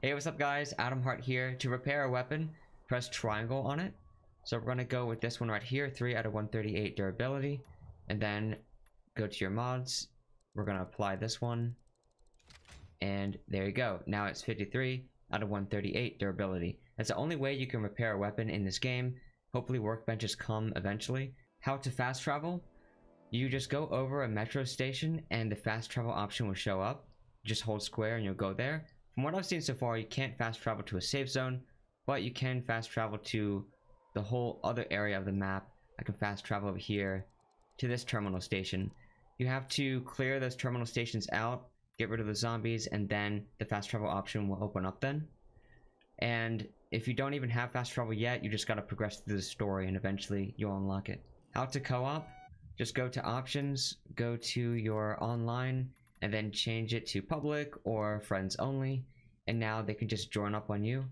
Hey, what's up guys, Adam Hart here. To repair a weapon, press triangle on it. So we're gonna go with this one right here, 3 out of 138 durability, and then go to your mods. We're gonna apply this one, and there you go. Now it's 53 out of 138 durability. That's the only way you can repair a weapon in this game. Hopefully workbenches come eventually. How to fast travel? You just go over a metro station and the fast travel option will show up. Just hold square and you'll go there. From what I've seen so far, you can't fast travel to a safe zone, but you can fast travel to the whole other area of the map. I can fast travel over here to this terminal station. You have to clear those terminal stations out, get rid of the zombies, and then the fast travel option will open up then. And if you don't even have fast travel yet, you just got to progress through the story and eventually you'll unlock it. How to co-op? Just go to options, go to your online, and then change it to public or friends only, and now they can just join up on you.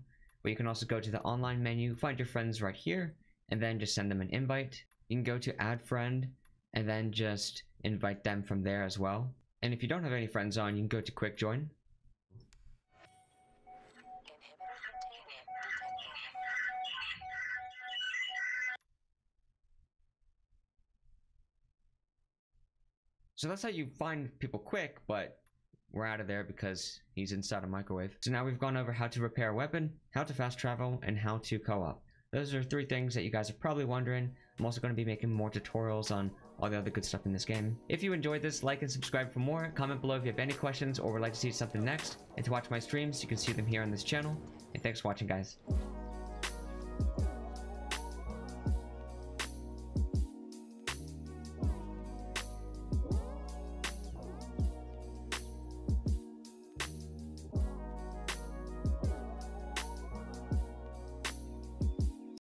But you can also go to the online menu, find your friends right here, and then just send them an invite. You can go to add friend and then just invite them from there as well. And if you don't have any friends on, you can go to quick join. So that's how you find people quick, but we're out of there because he's inside a microwave. So now we've gone over how to repair a weapon, how to fast travel, and how to co-op. Those are three things that you guys are probably wondering. I'm also going to be making more tutorials on all the other good stuff in this game. If you enjoyed this, like and subscribe for more. Comment below if you have any questions or would like to see something next. And to watch my streams, you can see them here on this channel. And thanks for watching, guys.